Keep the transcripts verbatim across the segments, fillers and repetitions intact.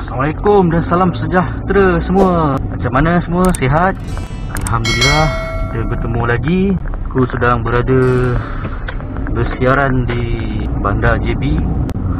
Assalamualaikum dan salam sejahtera semua. Macam mana semua, sihat? Alhamdulillah, kita bertemu lagi. Aku sedang berada bersiaran di bandar J B.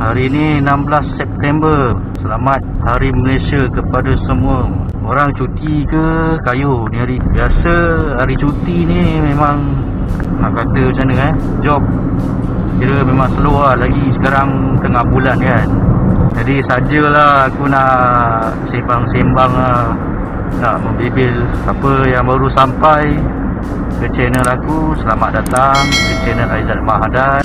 Hari ini enam belas September. Selamat Hari Malaysia kepada semua. Orang cuti ke kayu ni hari. Biasa hari cuti ni memang, nak kata macam mana eh, job kira memang slow lah. Lagi sekarang tengah bulan kan, jadi sajalah aku nak sembang-sembang lah, nak membebel. Siapa yang baru sampai ke channel aku, selamat datang ke channel Aizat Mahadan.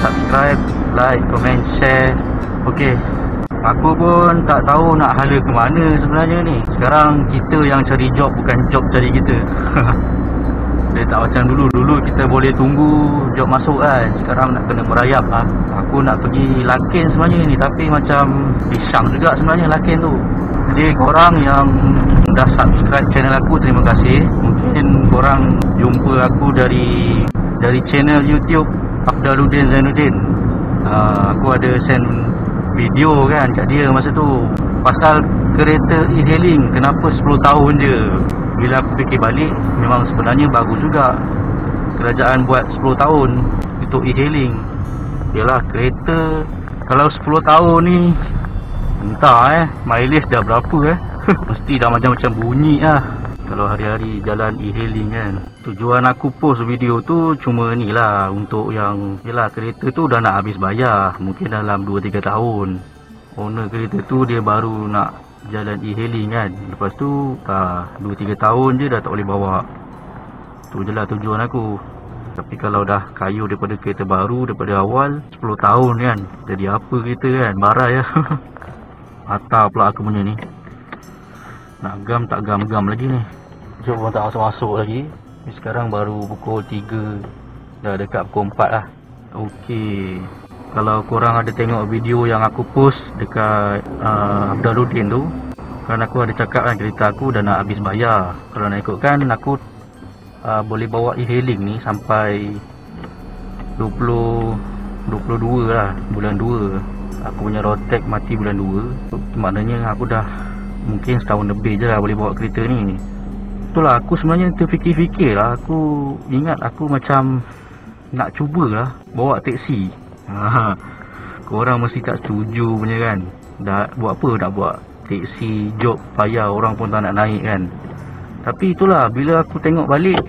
Subscribe, like, comment, share. Okey, aku pun tak tahu nak hala ke mana sebenarnya ni. Sekarang kita yang cari job, bukan job cari kita. Dia tak macam dulu. Dulu kita boleh tunggu job masuk kan. Sekarang nak kena merayap lah. Aku nak pergi Laken sebenarnya ni, tapi macam pisang juga sebenarnya Laken tu. Jadi korang yang dah subscribe channel aku, terima kasih. Mungkin korang jumpa aku dari dari channel YouTube Afdhalluddin Zainuddin. uh, Aku ada send video kan kat dia masa tu pasal kereta e-hailing, kenapa sepuluh tahun je. Bila aku fikir balik, memang sebenarnya bagus juga kerajaan buat sepuluh tahun untuk e-hailing. Yalah, kereta kalau sepuluh tahun ni entah eh mileage dah berapa eh. Mesti dah macam-macam bunyi lah kalau hari-hari jalan e-hailing kan. Tujuan aku post video tu cuma ni lah, untuk yang, yelah, kereta tu dah nak habis bayar. Mungkin dalam dua tiga tahun owner kereta tu dia baru nak jalan e-hailing kan. Lepas tu dah dua tiga tahun je dah tak boleh bawa. Tu je lah tujuan aku. Tapi kalau dah kayu daripada kereta baru daripada awal, sepuluh tahun kan, jadi apa kereta kan, barai lah. Atar pula aku punya ni. Nak gam tak gam-gam lagi ni. Jom, orang tak masuk-masuk lagi. Sekarang baru pukul tiga, dah dekat pukul empat lah. Okey, kalau korang ada tengok video yang aku post dekat uh, Afdhalluddin tu, kan aku ada cakap kan kereta aku dah nak habis bayar. Kalau nak ikutkan, aku uh, boleh bawa e-hailing ni sampai dua puluh dua puluh dua lah, bulan dua. Aku punya road tax mati bulan dua. Maknanya aku dah mungkin setahun lebih je lah boleh bawa kereta ni. Itulah aku sebenarnya terfikir-fikir lah. Aku ingat aku macam nak cubalah bawa teksi. Ha, korang mesti tak setuju punya kan. Dah buat apa nak buat teksi, job payah, orang pun tak nak naik kan. Tapi itulah, bila aku tengok balik,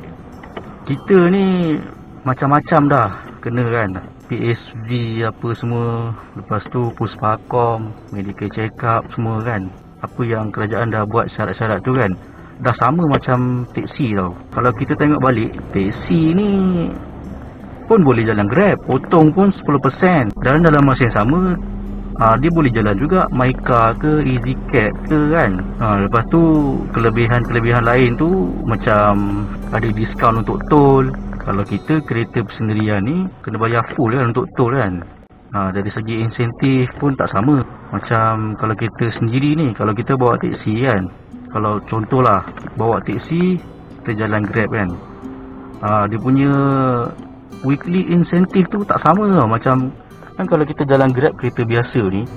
kita ni macam-macam dah kena kan. P S V apa semua, lepas tu PUSPAKOM, medical check up semua kan. Apa yang kerajaan dah buat syarat-syarat tu kan, dah sama macam teksi tau. Kalau kita tengok balik, teksi ni pun boleh jalan Grab, potong pun sepuluh peratus. Dan dalam masa yang sama, aa, dia boleh jalan juga MyCar ke EasyCab ke kan. Aa, lepas tu kelebihan-kelebihan lain tu macam ada diskaun untuk tol. Kalau kita kereta persendirian ni kena bayar full kan untuk tol kan. Aa, dari segi insentif pun tak sama macam kalau kita sendiri ni, kalau kita bawa teksi kan. Kalau contohlah bawa teksi, kita jalan Grab kan, aa, dia punya weekly incentive tu tak sama tau. Macam kan kalau kita jalan Grab kereta biasa ni,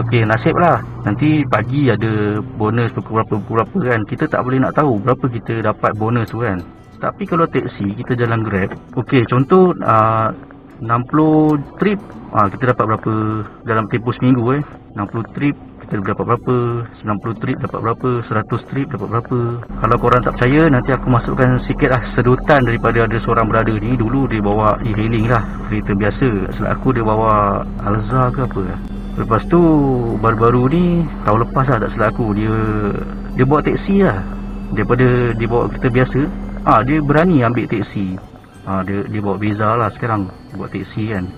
okey, nasib lah nanti pagi ada bonus berapa-berapa kan, kita tak boleh nak tahu berapa kita dapat bonus tu kan. Tapi kalau teksi, kita jalan Grab, okey, contoh aa, enam puluh trip, aa, kita dapat berapa dalam tempoh seminggu eh. Enam puluh trip kita dapat berapa, sembilan puluh trip dapat berapa, seratus trip dapat berapa. Kalau korang tak percaya, nanti aku masukkan sikit lah sedutan daripada ada seorang berada ni. Dulu dia bawa e-hailing lah, kereta biasa. Selain aku dia bawa Alza ke apa. Lepas tu baru-baru ni, tahun lepas lah tak salah aku, dia dia bawa teksi lah. Daripada dia bawa kereta biasa, ah, dia berani ambil teksi. Ah, dia, dia bawa beza lah sekarang, dia bawa teksi kan.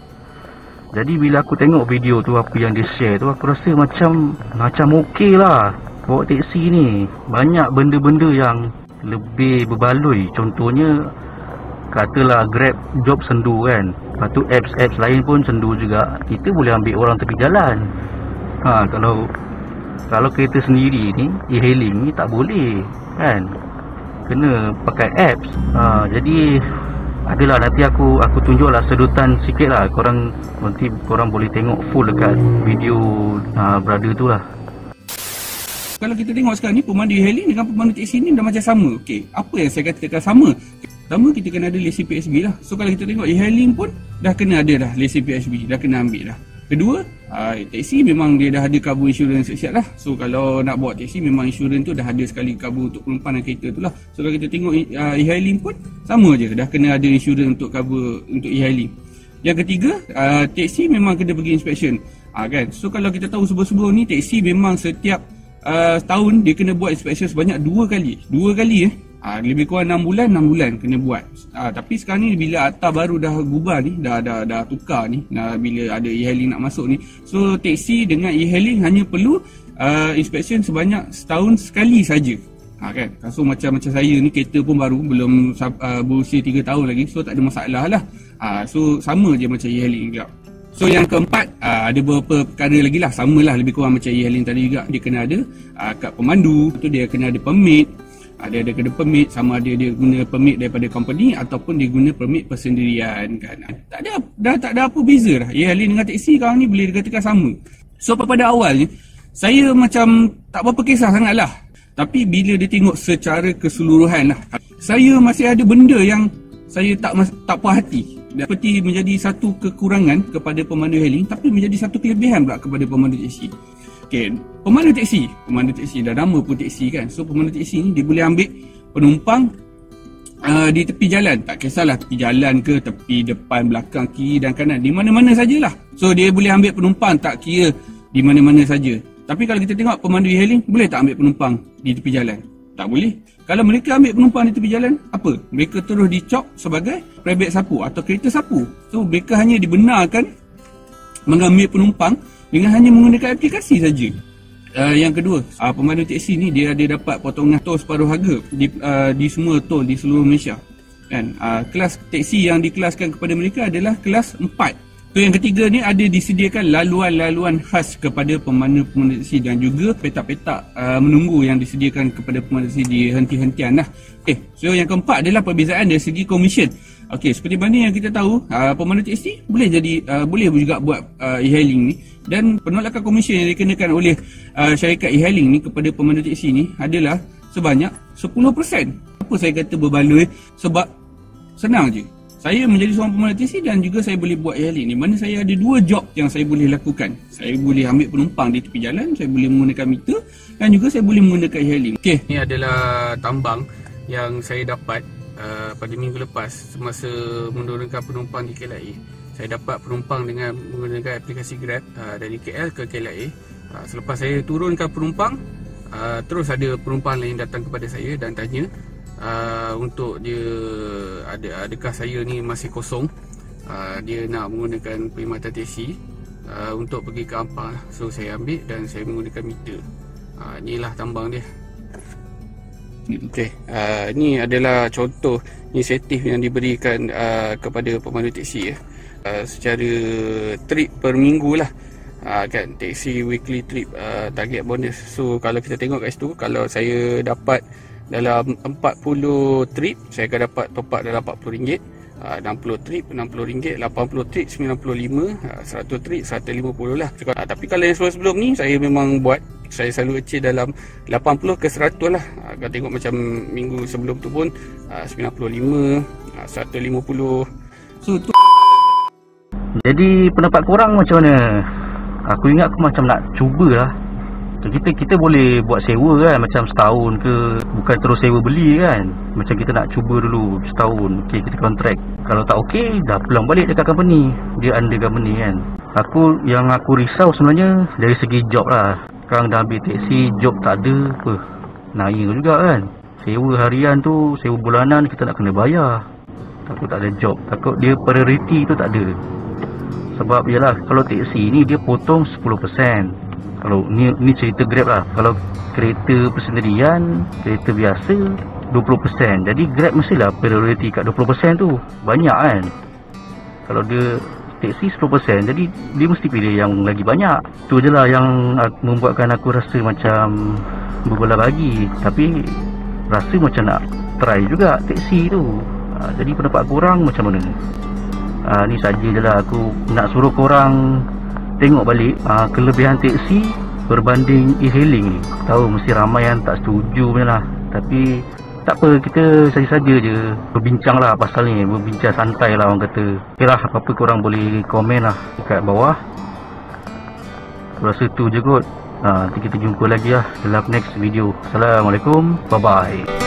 Jadi bila aku tengok video tu, apa yang dia share tu, aku rasa macam macam okey lah. Bawa teksi ni banyak benda-benda yang lebih berbaloi. Contohnya, katalah Grab job sendu kan, lepas tu apps-apps lain pun sendu juga. Kita boleh ambil orang tepi jalan. Ha, Kalau Kalau kereta sendiri ni, e-hailing ni tak boleh kan, kena pakai apps. Ha, jadi adalah nanti aku aku tunjuklah sedutan sikit lah, korang nanti korang boleh tengok full dekat video uh, brother tu lah. Kalau kita tengok sekarang ni, pemandu heli dengan pemandu teksi ni dah macam sama. Okey, apa yang saya katakan sama? Pertama, kita kena ada lesen P S B lah. So kalau kita tengok e-hailing pun dah kena ada dah lesen P S B, dah kena ambil dah. Kedua, uh, teksi memang dia dah ada cover insurans siap-siap lah. So kalau nak bawa teksi, memang insurans tu dah ada sekali cover untuk penumpang dan kereta tu lah. So kalau kita tengok uh, e-hailing pun sama je, dah kena ada insurans untuk cover untuk e-hailing. Yang ketiga, uh, teksi memang kena pergi inspection, uh, kan? So kalau kita tahu sebelum-sebelum ni, teksi memang setiap Uh, tahun dia kena buat inspection sebanyak dua kali dua kali eh uh, lebih kurang enam bulan enam bulan kena buat. Uh, tapi sekarang ni bila A T A baru dah gubah ni, dah dah dah tukar ni, uh, bila ada e-hailing nak masuk ni, so teksi dengan e-hailing hanya perlu uh, inspection sebanyak setahun sekali saja. Ha, kan? So macam macam saya ni, kereta pun baru, belum uh, berusia tiga tahun lagi, so tak ada masalah lah. Uh, so sama je macam e-hailing juga. So yang keempat, aa, ada beberapa perkara lagi lah, sama lah lebih kurang macam e-hailing tadi juga. Dia kena ada aa, kad pemandu, tu dia kena ada permit, aa, dia ada kena permit, sama ada dia guna permit daripada company ataupun dia guna permit persendirian, kan. Tak ada, dah tak ada apa beza dah e-hailing dengan teksi sekarang ni, boleh dikatakan sama. So pada awalnya saya macam tak berapa kisah sangat lah, tapi bila dia tengok secara keseluruhan lah, saya masih ada benda yang saya tak tak puas hati. Seperti menjadi satu kekurangan kepada pemandu hailing, tapi menjadi satu kelebihan pula kepada pemandu teksi. Okey, pemandu teksi, pemandu teksi dah nama pun teksi, kan. So pemandu teksi ni dia boleh ambil penumpang uh, di tepi jalan, tak kisahlah tepi jalan ke tepi depan, belakang, kiri dan kanan, di mana-mana sajalah. So dia boleh ambil penumpang tak kira di mana-mana saja. Tapi kalau kita tengok pemandu hailing, boleh tak ambil penumpang di tepi jalan? Tak boleh. Kalau mereka ambil penumpang di tepi jalan, apa? Mereka terus dicop sebagai private sapu atau kereta sapu. So mereka hanya dibenarkan mengambil penumpang dengan hanya menggunakan aplikasi saja. Uh, yang kedua, uh, pemandu teksi ni dia ada dapat potongan tol separuh harga di, uh, di semua tol di seluruh Malaysia. Kan? Uh, kelas teksi yang dikelaskan kepada mereka adalah kelas empat. So yang ketiga ni, ada disediakan laluan-laluan khas kepada pemandu-pemandu teksi dan juga petak-petak uh, menunggu yang disediakan kepada pemandu teksi di henti-hentian lah. Okay, so yang keempat adalah perbezaan dari segi komisen. Okey, seperti mana yang kita tahu, uh, pemandu teksi boleh jadi uh, boleh juga buat uh, e-hailing ni, dan penolakan komisen yang dikenakan oleh uh, syarikat e-hailing ni kepada pemandu teksi ni adalah sebanyak sepuluh peratus. Apa saya kata berbaloi? Sebab senang je. Saya menjadi seorang pemandu teksi dan juga saya boleh buat e-hailing ni. Mana saya ada dua job yang saya boleh lakukan. Saya boleh ambil penumpang di tepi jalan, saya boleh menggunakan meter dan juga saya boleh menggunakan e-hailing. Okey, ini adalah tambang yang saya dapat uh, pada minggu lepas semasa menurunkan penumpang di K L I A. Saya dapat penumpang dengan menggunakan aplikasi Grab uh, dari K L ke K L I A. Uh, selepas saya turunkan penumpang, uh, terus ada penumpang lain datang kepada saya dan tanya, Uh, untuk dia ada, adakah saya ni masih kosong, uh, dia nak menggunakan perkhidmatan teksi uh, untuk pergi ke Ampar. So saya ambil dan saya menggunakan meter. uh, Inilah tambang dia. Okey, uh, ini adalah contoh inisiatif yang diberikan uh, kepada pemandu teksi, ya. uh, Secara trip per minggu lah, uh, kan, teksi weekly trip uh, target bonus. So kalau kita tengok kat situ, kalau saya dapat dalam empat puluh trip, saya akan dapat top up dalam empat puluh ringgit, enam puluh trip enam puluh ringgit, lapan puluh trip sembilan puluh lima, seratus trip seratus lima puluh lah. Tapi kalau yang sebelum-sebelum ni, saya memang buat, saya selalu achieve dalam lapan puluh ke seratus lah. Kalau tengok macam minggu sebelum tu pun sembilan puluh lima, seratus lima puluh. So tu, jadi pendapat korang macam mana? Aku ingat aku macam nak cubalah. Kita kita boleh buat sewa, kan, macam setahun ke, bukan terus sewa beli, kan. Macam kita nak cuba dulu setahun. Okey, kita kontrak. Kalau tak okey, dah pulang balik dekat company. Dia under company, kan. Aku yang aku risau sebenarnya dari segi job lah. Sekarang dah ambil teksi, job tak ada apa. Naya juga, kan. Sewa harian tu, sewa bulanan kita nak kena bayar. Takut tak ada job, takut dia priority tu tak ada. Sebab ialah kalau teksi ni dia potong sepuluh peratus. Kalau ni, ni cerita Grab lah. Kalau kereta persendirian, kereta biasa dua puluh peratus. Jadi Grab mestilah priority kat dua puluh peratus tu. Banyak, kan. Kalau dia teksi sepuluh peratus, jadi dia mesti pilih yang lagi banyak. Tu je lah yang membuatkan aku rasa macam berbelah bagi. Tapi rasa macam nak try juga teksi tu. uh, Jadi pendapat korang macam mana? uh, Ni saja je lah, aku nak suruh korang tengok balik uh, kelebihan teksi berbanding e-hailing ni. Aku tahu mesti ramai yang tak setuju punya lah, tapi tak apa, kita saja-saja je berbincang lah pasal ni, berbincang santai lah orang kata. Ok lah, apa-apa korang boleh komen lah dekat bawah. Aku rasa tu je kot. Nanti kita jumpa lagi lah dalam next video. Assalamualaikum, bye bye.